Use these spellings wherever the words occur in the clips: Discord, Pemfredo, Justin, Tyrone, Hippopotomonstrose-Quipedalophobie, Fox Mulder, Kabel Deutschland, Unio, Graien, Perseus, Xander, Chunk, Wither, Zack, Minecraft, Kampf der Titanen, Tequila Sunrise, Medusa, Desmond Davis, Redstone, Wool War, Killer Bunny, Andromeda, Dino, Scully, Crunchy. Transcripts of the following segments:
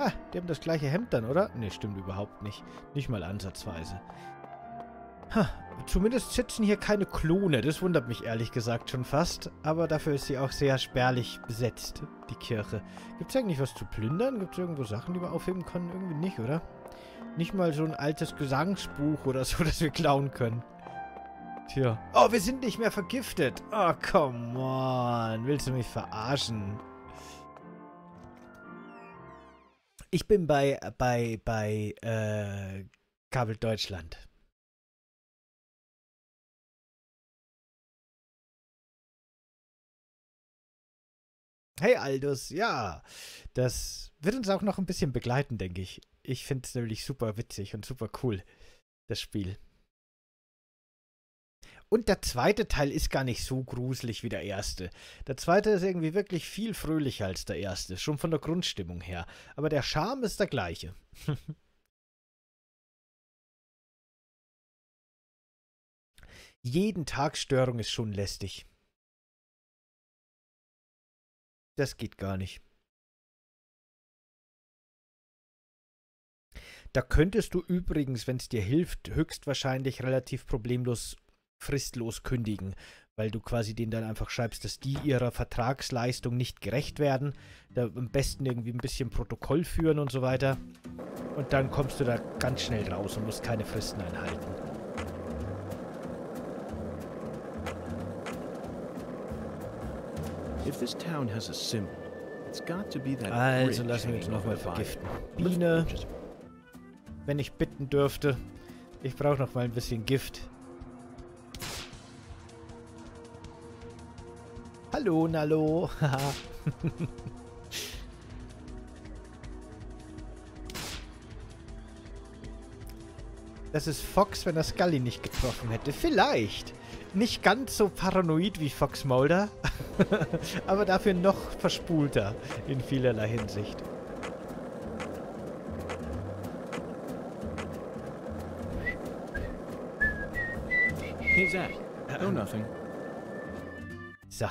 Ah, die haben das gleiche Hemd dann, oder? Ne, stimmt überhaupt nicht. Nicht mal ansatzweise. Ha, zumindest sitzen hier keine Klone. Das wundert mich ehrlich gesagt schon fast. Aber dafür ist sie auch sehr spärlich besetzt, die Kirche. Gibt es eigentlich was zu plündern? Gibt es irgendwo Sachen, die wir aufheben können? Irgendwie nicht, oder? Nicht mal so ein altes Gesangsbuch oder so, das wir klauen können. Tja. Oh, wir sind nicht mehr vergiftet. Oh, come on. Willst du mich verarschen? Ich bin bei Kabel Deutschland. Hey Aldus, ja, das wird uns auch noch ein bisschen begleiten, denke ich. Ich finde es nämlich super witzig und super cool, das Spiel. Und der zweite Teil ist gar nicht so gruselig wie der erste. Der zweite ist irgendwie wirklich viel fröhlicher als der erste, schon von der Grundstimmung her. Aber der Charme ist der gleiche. Jeden Tag Störung ist schon lästig. Das geht gar nicht. Da könntest du übrigens, wenn es dir hilft, höchstwahrscheinlich relativ problemlos, fristlos kündigen, weil du quasi denen dann einfach schreibst, dass die ihrer Vertragsleistung nicht gerecht werden, da am besten irgendwie ein bisschen Protokoll führen und so weiter. Und dann kommst du da ganz schnell raus und musst keine Fristen einhalten. Also lassen wir uns nochmal vergiften. Biene, wenn ich bitten dürfte. Ich brauche nochmal ein bisschen Gift. Hallo, Nalo. Das ist Fox, wenn er Scully nicht getroffen hätte. Vielleicht. Nicht ganz so paranoid wie Fox Mulder, aber dafür noch verspulter in vielerlei Hinsicht. Hey Zach, no nothing. So.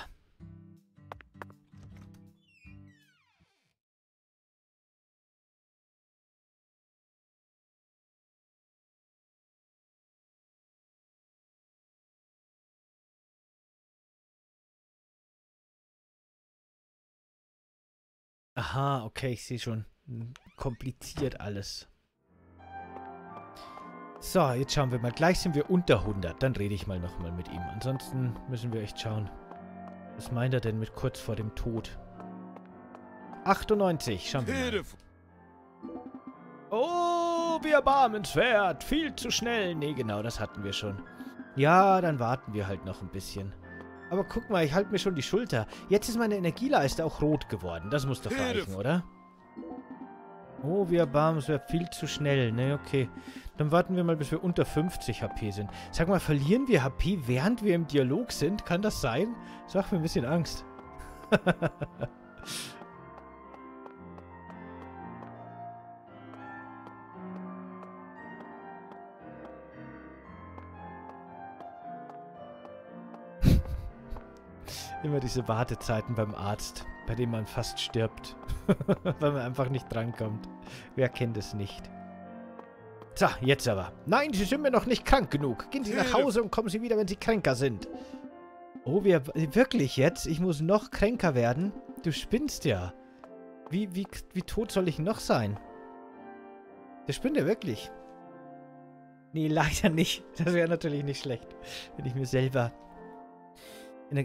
Aha, okay, ich sehe schon. Kompliziert alles. So, jetzt schauen wir mal. Gleich sind wir unter 100. Dann rede ich mal nochmal mit ihm. Ansonsten müssen wir echt schauen. Was meint er denn mit kurz vor dem Tod? 98, schauen wir mal. Oh, wir erbarmenswert. Viel zu schnell. Nee, genau, das hatten wir schon. Ja, dann warten wir halt noch ein bisschen. Aber guck mal, ich halte mir schon die Schulter. Jetzt ist meine Energieleiste auch rot geworden. Das muss doch reichen, oder? Oh, wir erbarmen, es wäre viel zu schnell. Ne, okay. Dann warten wir mal, bis wir unter 50 HP sind. Sag mal, verlieren wir HP, während wir im Dialog sind? Kann das sein? Das macht mir ein bisschen Angst. Immer diese Wartezeiten beim Arzt, bei dem man fast stirbt, weil man einfach nicht drankommt. Wer kennt es nicht? So, jetzt aber. Nein, Sie sind mir noch nicht krank genug. Gehen Sie nach Hause und kommen Sie wieder, wenn Sie kränker sind. Oh, wir... Wirklich jetzt? Ich muss noch kränker werden? Du spinnst ja. Wie tot soll ich noch sein? Der spinnt ja wirklich. Nee, leider nicht. Das wäre natürlich nicht schlecht, wenn ich mir selber...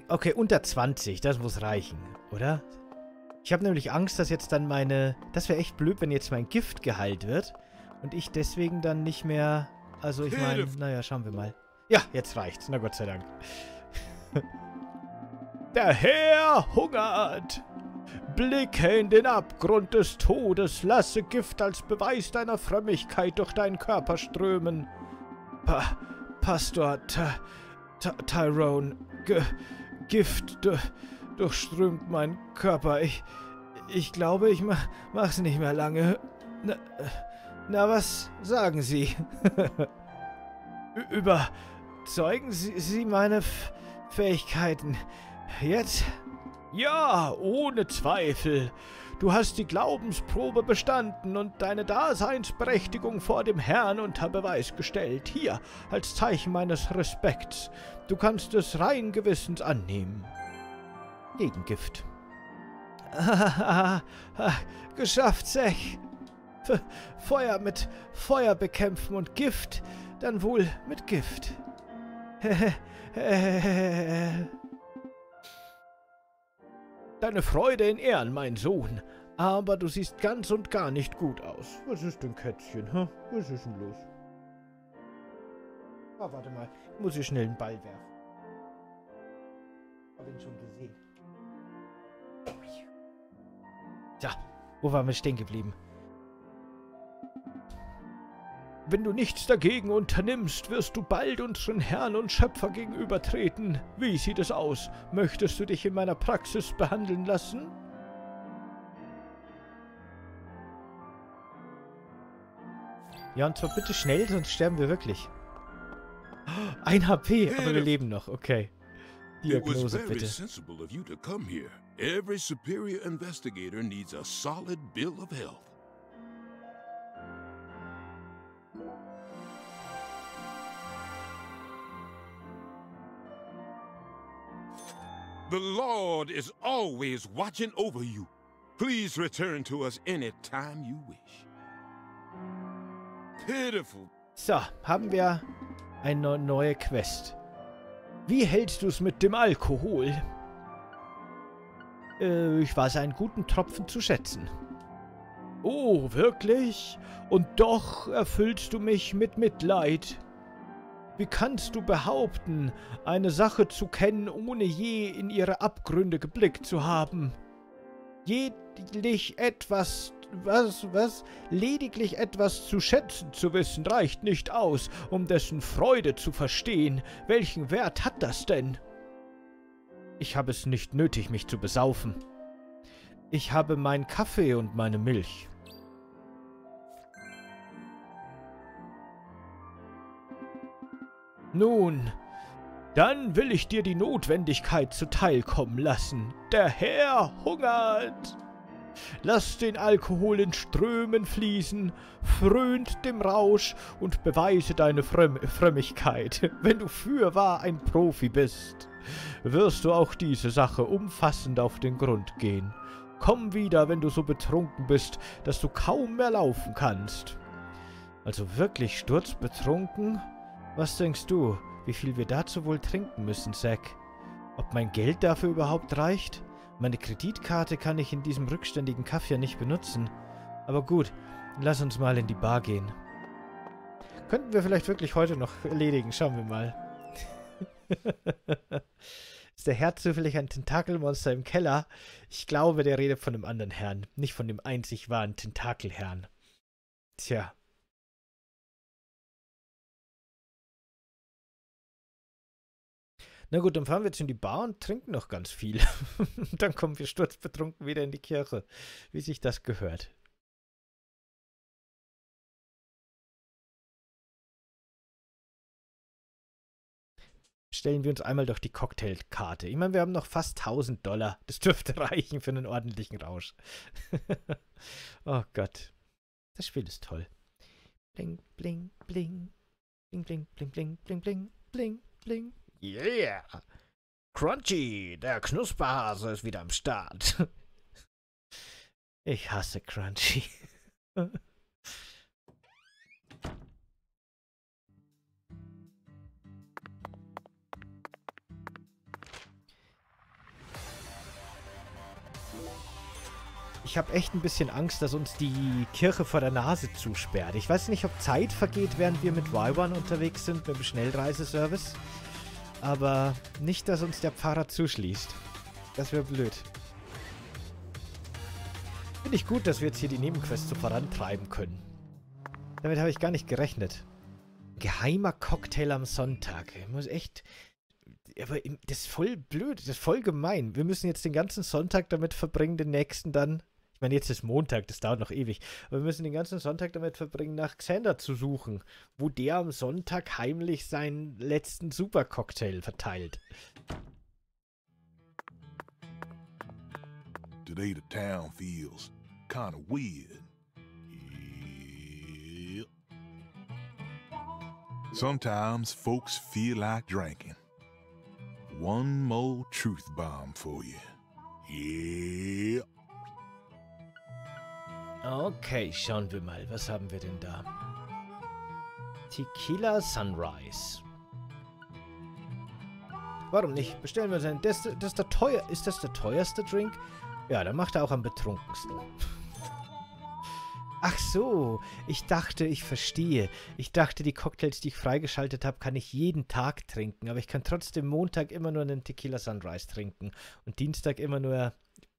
Okay, unter 20, das muss reichen, oder? Ich habe nämlich Angst, dass jetzt dann meine... Das wäre echt blöd, wenn jetzt mein Gift geheilt wird. Und ich deswegen dann nicht mehr... Also ich meine, naja, schauen wir mal. Ja, jetzt reicht's, na Gott sei Dank. Der Herr hungert! Blicke in den Abgrund des Todes, lasse Gift als Beweis deiner Frömmigkeit durch deinen Körper strömen. Pastor Tyrone... Gift durchströmt meinen Körper. Ich glaube, ich mach's nicht mehr lange. Na was sagen Sie? Überzeugen Sie meine Fähigkeiten. Jetzt? Ja, ohne Zweifel. Du hast die Glaubensprobe bestanden und deine Daseinsberechtigung vor dem Herrn unter Beweis gestellt. Hier, als Zeichen meines Respekts. Du kannst es rein gewissens annehmen. Gegengift. Geschafft, Sech. Feuer mit Feuer bekämpfen und Gift, dann wohl mit Gift. Deine Freude in Ehren, mein Sohn. Aber du siehst ganz und gar nicht gut aus. Was ist denn, Kätzchen? Huh? Was ist denn los? Oh, warte mal. Ich muss hier schnell einen Ball werfen. Hab ihn schon gesehen. Ja, wo waren wir stehen geblieben? Wenn du nichts dagegen unternimmst, wirst du bald unseren Herrn und Schöpfer gegenübertreten. Wie sieht es aus? Möchtest du dich in meiner Praxis behandeln lassen? Ja, und zwar bitte schnell, sonst sterben wir wirklich. 1 HP, aber wir leben noch, okay. Diagnose, bitte. Every superior investigator needs a solid bill of health. The Lord is always watching over you. Please return to us any time you wish. Pitiful. So, haben wir eine neue Quest. Wie hältst du es mit dem Alkohol? Ich weiß einen guten Tropfen zu schätzen. Oh, wirklich? Und doch erfüllst du mich mit Mitleid. Wie kannst du behaupten, eine Sache zu kennen, ohne je in ihre Abgründe geblickt zu haben? Lediglich etwas zu schätzen zu wissen, reicht nicht aus, um dessen Freude zu verstehen. Welchen Wert hat das denn? Ich habe es nicht nötig, mich zu besaufen. Ich habe meinen Kaffee und meine Milch. Nun, dann will ich dir die Notwendigkeit zuteilkommen lassen. Der Herr hungert. Lass den Alkohol in Strömen fließen, frönt dem Rausch und beweise deine Frömmigkeit. Wenn du fürwahr ein Profi bist, wirst du auch diese Sache umfassend auf den Grund gehen. Komm wieder, wenn du so betrunken bist, dass du kaum mehr laufen kannst. Also wirklich sturzbetrunken? Was denkst du, wie viel wir dazu wohl trinken müssen, Zack? Ob mein Geld dafür überhaupt reicht? Meine Kreditkarte kann ich in diesem rückständigen Kaff ja nicht benutzen. Aber gut, lass uns mal in die Bar gehen. Könnten wir vielleicht wirklich heute noch erledigen, schauen wir mal. Ist der Herr zufällig ein Tentakelmonster im Keller? Ich glaube, der redet von einem anderen Herrn, nicht von dem einzig wahren Tentakelherrn. Tja. Na gut, dann fahren wir jetzt in die Bar und trinken noch ganz viel. Dann kommen wir sturzbetrunken wieder in die Kirche, wie sich das gehört. Stellen wir uns einmal doch die Cocktailkarte. Ich meine, wir haben noch fast 1000 Dollar. Das dürfte reichen für einen ordentlichen Rausch. Oh Gott. Das Spiel ist toll. Bling, bling, bling. Bling, bling, bling, bling, bling, bling, bling, bling. Yeah! Crunchy, der Knusperhase ist wieder am Start. Ich hasse Crunchy. Ich habe echt ein bisschen Angst, dass uns die Kirche vor der Nase zusperrt. Ich weiß nicht, ob Zeit vergeht, während wir mit Y1 unterwegs sind, mit dem Schnellreiseservice. Aber nicht, dass uns der Pfarrer zuschließt. Das wäre blöd. Finde ich gut, dass wir jetzt hier die Nebenquests so vorantreiben können. Damit habe ich gar nicht gerechnet. Geheimer Cocktail am Sonntag. Ich muss echt... Aber das ist voll blöd. Das ist voll gemein. Wir müssen jetzt den ganzen Sonntag damit verbringen, den nächsten dann... Ich meine, jetzt ist Montag, das dauert noch ewig. Aber wir müssen den ganzen Sonntag damit verbringen, nach Xander zu suchen, wo der am Sonntag heimlich seinen letzten Supercocktail verteilt. Today the town feels kind of weird. Yep. Sometimes folks feel like drinking. One more truth bomb for you. Yep. Okay, schauen wir mal, was haben wir denn da? Tequila Sunrise. Warum nicht? Bestellen wir sein. Ist das der teuerste Drink? Ja, dann macht er auch am betrunkensten. Ach so, ich dachte, ich verstehe. Ich dachte, die Cocktails, die ich freigeschaltet habe, kann ich jeden Tag trinken. Aber ich kann trotzdem Montag immer nur einen Tequila Sunrise trinken. Und Dienstag immer nur,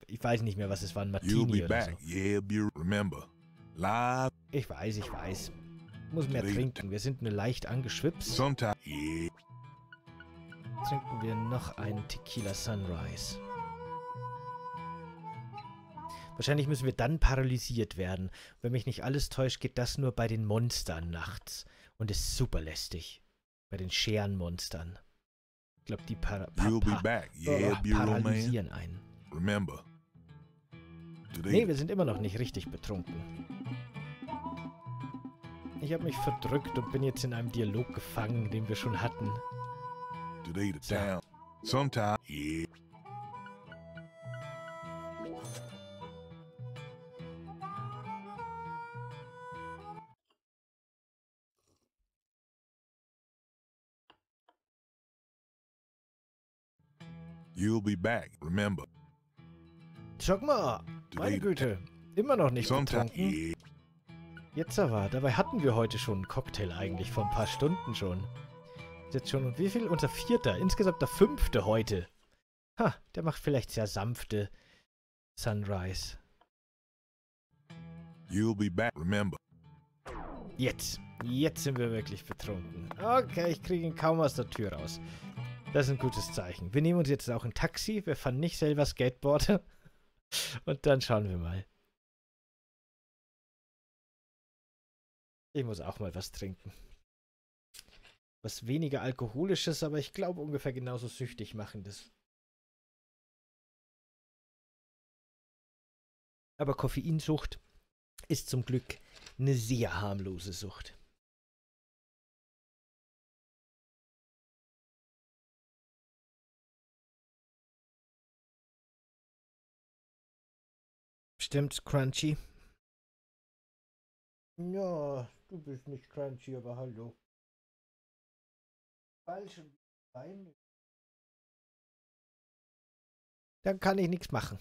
ich weiß nicht mehr, was es war, ein Martini oder so. Ich weiß, ich weiß. Muss mehr trinken. Wir sind nur leicht angeschwipst. Trinken wir noch einen Tequila Sunrise. Wahrscheinlich müssen wir dann paralysiert werden. Wenn mich nicht alles täuscht, geht das nur bei den Monstern nachts. Und ist super lästig. Bei den Scherenmonstern. Ich glaube, die paralysieren einen. Nee, wir sind immer noch nicht richtig betrunken. Ich habe mich verdrückt und bin jetzt in einem Dialog gefangen, den wir schon hatten. Schau mal, meine Güte, immer noch nicht betrunken. Jetzt aber, dabei hatten wir heute schon einen Cocktail eigentlich, vor ein paar Stunden schon. Jetzt schon, und wie viel? Unser vierter, insgesamt der fünfte heute. Ha, der macht vielleicht sehr sanfte Sunrise. Jetzt sind wir wirklich betrunken. Okay, ich kriege ihn kaum aus der Tür raus. Das ist ein gutes Zeichen. Wir nehmen uns jetzt auch ein Taxi, wir fahren nicht selber Skateboard. Und dann schauen wir mal. Ich muss auch mal was trinken. Was weniger alkoholisches, aber ich glaube ungefähr genauso süchtig machendes. Aber Koffeinsucht ist zum Glück eine sehr harmlose Sucht. Stimmt's, Crunchy? Ja, du bist nicht Crunchy, aber hallo. Falsch und peinlich. Dann kann ich nichts machen.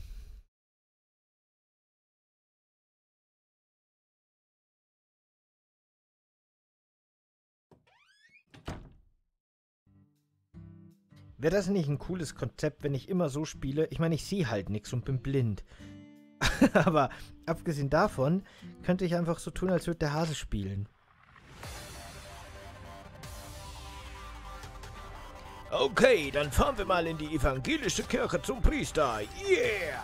Wäre das nicht ein cooles Konzept, wenn ich immer so spiele? Ich meine, ich sehe halt nichts und bin blind. Aber abgesehen davon könnte ich einfach so tun, als würde der Hase spielen. Okay, dann fahren wir mal in die evangelische Kirche zum Priester. Yeah!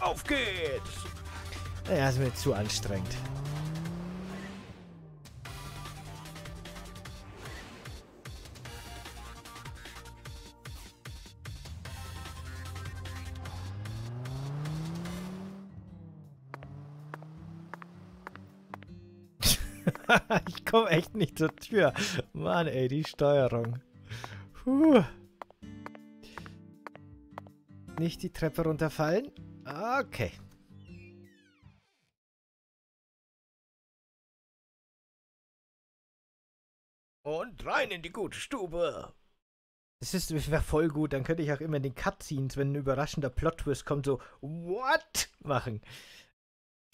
Auf geht's! Naja, ist mir zu anstrengend. Ich komme echt nicht zur Tür. Mann, ey, die Steuerung. Puh. Nicht die Treppe runterfallen? Okay. Und rein in die gute Stube. Das wäre voll gut, dann könnte ich auch immer in den Cutscenes, wenn ein überraschender Plot-Twist kommt, so What? Machen.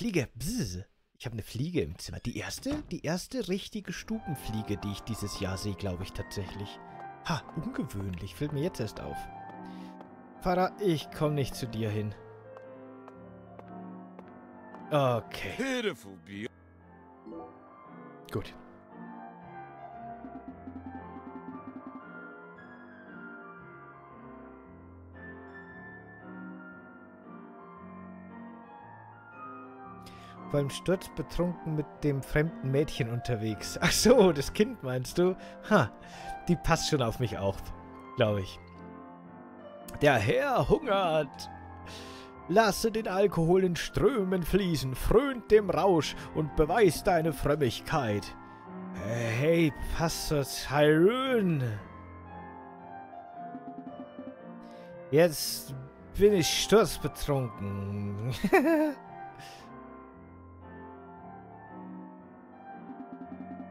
Fliege. Bzzz. Ich habe eine Fliege im Zimmer. Die erste richtige Stubenfliege, die ich dieses Jahr sehe, glaube ich tatsächlich. Ha, ungewöhnlich. Fällt mir jetzt erst auf. Pfarrer, ich komme nicht zu dir hin. Okay. Gut. Beim Sturz betrunken mit dem fremden Mädchen unterwegs. Ach so, das Kind meinst du? Ha, die passt schon auf mich auch, glaube ich. Der Herr hungert. Lasse den Alkohol in Strömen fließen, frönt dem Rausch und beweist deine Frömmigkeit. Hey, Pastor Tyrone. Jetzt bin ich sturzbetrunken.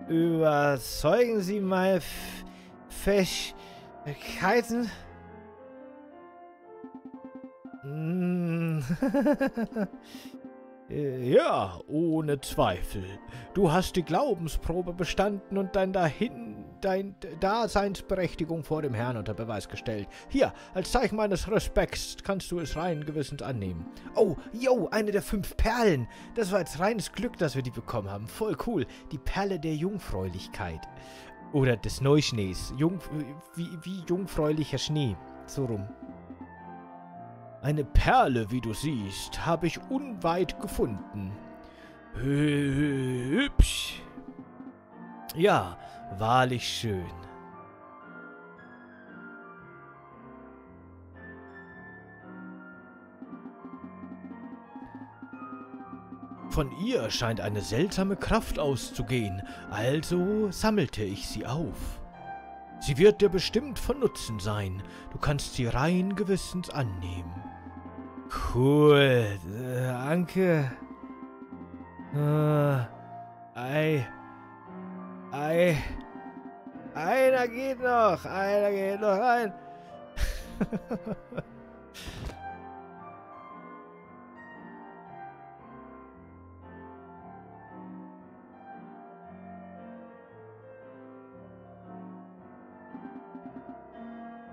Überzeugen Sie meine Fähigkeiten? Ja, ohne Zweifel. Du hast die Glaubensprobe bestanden und deine Daseinsberechtigung vor dem Herrn unter Beweis gestellt. Hier, als Zeichen meines Respekts kannst du es rein gewissens annehmen. Oh, yo, eine der 5 Perlen. Das war jetzt reines Glück, dass wir die bekommen haben. Voll cool. Die Perle der Jungfräulichkeit. Oder des Neuschnees. Wie jungfräulicher Schnee. So rum. Eine Perle, wie du siehst, habe ich unweit gefunden. Hübsch. Ja, wahrlich schön. Von ihr scheint eine seltsame Kraft auszugehen, also sammelte ich sie auf. Sie wird dir bestimmt von Nutzen sein. Du kannst sie rein gewissens annehmen. Cool, danke. Einer geht noch rein.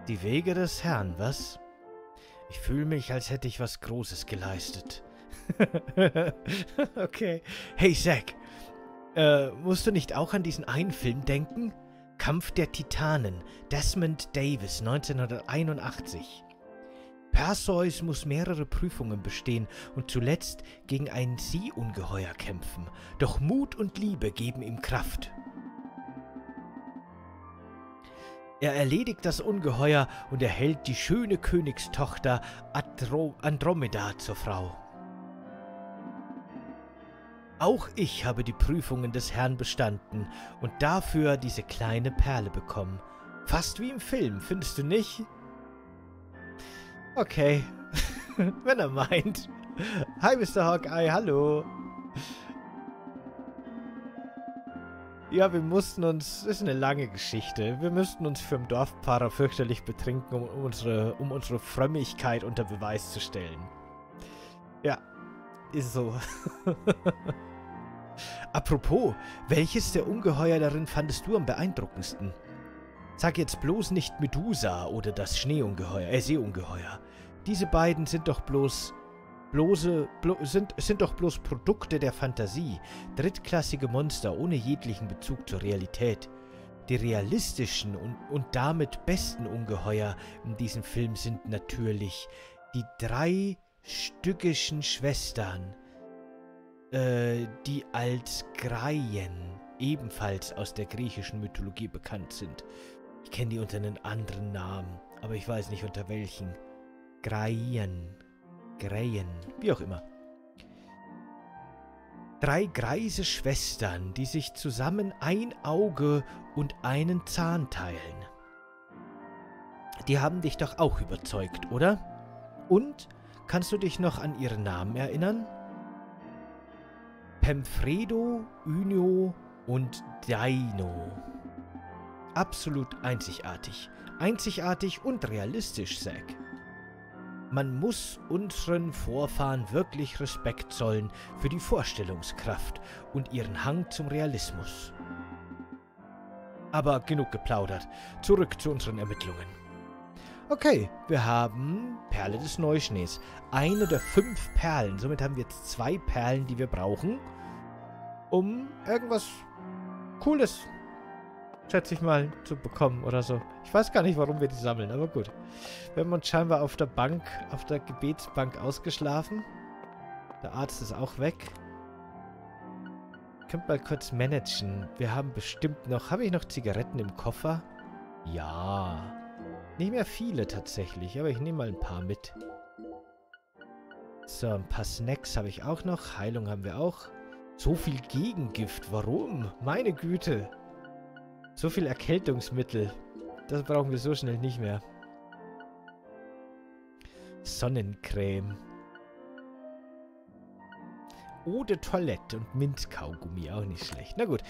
Die Wege des Herrn, was? Ich fühle mich, als hätte ich was Großes geleistet. Okay. Hey, Zack. Musst du nicht auch an diesen einen Film denken? Kampf der Titanen, Desmond Davis, 1981. Perseus muss mehrere Prüfungen bestehen und zuletzt gegen ein Seeungeheuer kämpfen. Doch Mut und Liebe geben ihm Kraft. Er erledigt das Ungeheuer und erhält die schöne Königstochter Andromeda zur Frau. Auch ich habe die Prüfungen des Herrn bestanden und dafür diese kleine Perle bekommen. Fast wie im Film, findest du nicht? Okay, wenn er meint. Hi, Mr. Hawkeye, hallo. Ja, wir mussten uns, ist eine lange Geschichte, wir müssten uns für den Dorfpfarrer fürchterlich betrinken, um unsere Frömmigkeit unter Beweis zu stellen. Ja, ist so. Apropos, welches der Ungeheuer darin fandest du am beeindruckendsten? Sag jetzt bloß nicht Medusa oder das Schneeungeheuer, Seeungeheuer. Diese beiden sind doch bloß... sind doch bloß Produkte der Fantasie, drittklassige Monster ohne jeglichen Bezug zur Realität. Die realistischen und damit besten Ungeheuer in diesem Film sind natürlich die 3 stückischen Schwestern, die als Graien ebenfalls aus der griechischen Mythologie bekannt sind. Ich kenne die unter einem anderen Namen, aber ich weiß nicht unter welchen. Graien, wie auch immer. 3 greise Schwestern, die sich zusammen ein Auge und einen Zahn teilen. Die haben dich doch auch überzeugt, oder? Und, kannst du dich noch an ihre Namen erinnern? Pemfredo, Unio und Dino. Absolut einzigartig. Einzigartig und realistisch, Zack. Man muss unseren Vorfahren wirklich Respekt zollen für die Vorstellungskraft und ihren Hang zum Realismus. Aber genug geplaudert, zurück zu unseren Ermittlungen. Okay, wir haben Perle des Neuschnees, eine der 5 Perlen. Somit haben wir jetzt 2 Perlen, die wir brauchen, um irgendwas Cooles, schätze ich mal, zu bekommen oder so. Ich weiß gar nicht, warum wir die sammeln, aber gut. Wir haben uns scheinbar auf der Bank, auf der Gebetsbank ausgeschlafen. Der Arzt ist auch weg. Könnt mal kurz managen. Wir haben bestimmt noch... Habe ich noch Zigaretten im Koffer? Ja. Nicht mehr viele tatsächlich, aber ich nehme mal ein paar mit. So, ein paar Snacks habe ich auch noch. Heilung haben wir auch. So viel Gegengift. Warum? Meine Güte. So viel Erkältungsmittel. Das brauchen wir so schnell nicht mehr. Sonnencreme. Eau de Toilette und Mintkaugummi. Auch nicht schlecht. Na gut.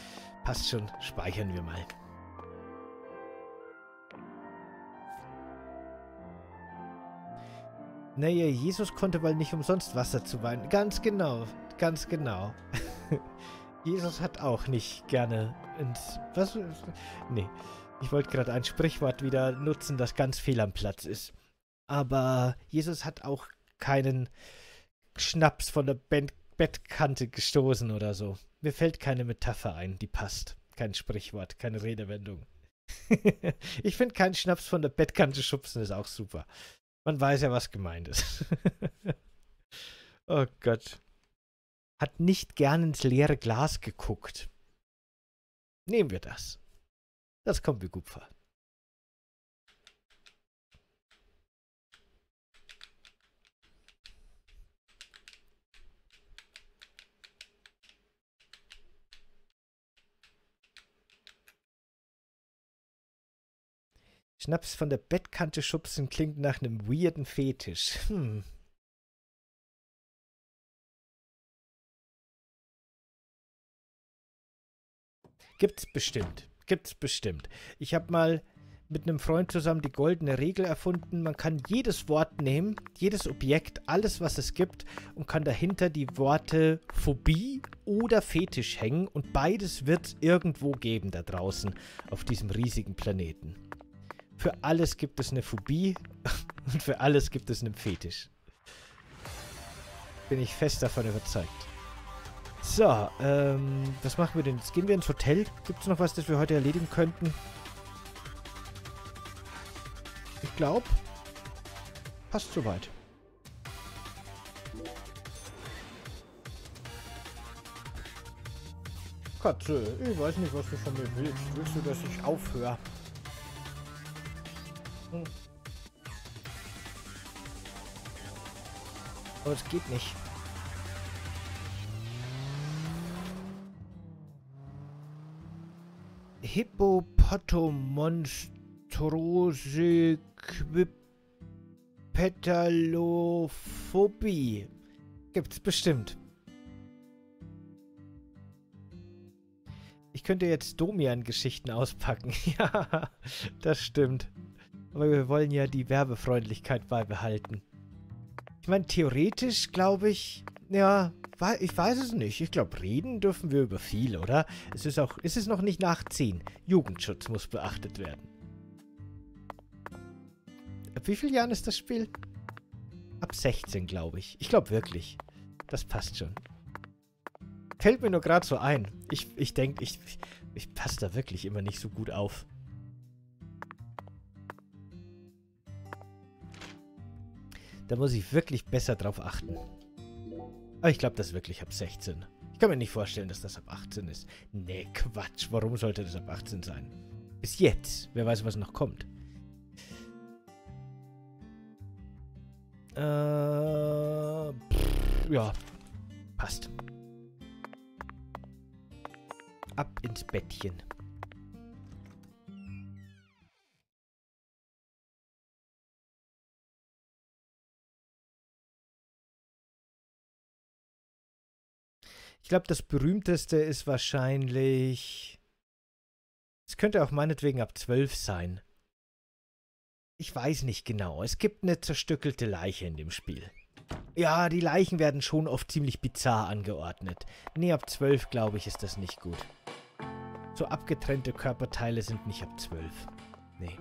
Passt schon. Speichern wir mal. Naja, Jesus konnte wohl nicht umsonst Wasser zuweinen. Ganz genau. Ganz genau. Jesus hat auch nicht gerne ins... Was? Nee. Ich wollte gerade ein Sprichwort wieder nutzen, das ganz fehl am Platz ist. Aber Jesus hat auch keinen Schnaps von der Bettkante gestoßen oder so. Mir fällt keine Metapher ein, die passt. Kein Sprichwort, keine Redewendung. Ich finde, keinen Schnaps von der Bettkante schubsen ist auch super. Man weiß ja, was gemeint ist. Oh Gott. Hat nicht gern ins leere Glas geguckt. Nehmen wir das. Das kommt mir gut vor. Schnaps von der Bettkante schubsen klingt nach einem weirden Fetisch. Gibt's bestimmt. Gibt's bestimmt. Ich habe mal mit einem Freund zusammen die goldene Regel erfunden. Man kann jedes Wort nehmen, jedes Objekt, alles, was es gibt, und kann dahinter die Worte Phobie oder Fetisch hängen. Und beides wird es irgendwo geben da draußen auf diesem riesigen Planeten. Für alles gibt es eine Phobie und für alles gibt es einen Fetisch. Bin ich fest davon überzeugt. So, was machen wir denn jetzt? Gehen wir ins Hotel? Gibt es noch was, das wir heute erledigen könnten? Ich glaube, passt soweit. Katze, ich weiß nicht, was du von mir willst. Willst du, dass ich aufhöre? Aber es geht nicht. Hippopotomonstrose-Quipedalophobie. Gibt's bestimmt. Ich könnte jetzt Domian-Geschichten auspacken. Ja, das stimmt. Aber wir wollen ja die Werbefreundlichkeit beibehalten. Ich meine, theoretisch glaube ich... Ja, ich weiß es nicht. Ich glaube, reden dürfen wir über viel, oder? Es ist noch nicht nach 10. Jugendschutz muss beachtet werden. Ab wie vielen Jahren ist das Spiel? Ab 16, glaube ich. Ich glaube wirklich. Das passt schon. Fällt mir nur gerade so ein. Ich denke, ich passe da wirklich immer nicht so gut auf. Da muss ich wirklich besser drauf achten. Aber ich glaube, das ist wirklich ab 16. Ich kann mir nicht vorstellen, dass das ab 18 ist. Nee, Quatsch. Warum sollte das ab 18 sein? Bis jetzt. Wer weiß, was noch kommt. Ja. Passt. Ab ins Bettchen. Ich glaube, das berühmteste ist wahrscheinlich... Es könnte auch meinetwegen ab 12 sein. Ich weiß nicht genau. Es gibt eine zerstückelte Leiche in dem Spiel. Ja, die Leichen werden schon oft ziemlich bizarr angeordnet. Nee, ab 12, glaube ich, ist das nicht gut. So abgetrennte Körperteile sind nicht ab 12. Nee.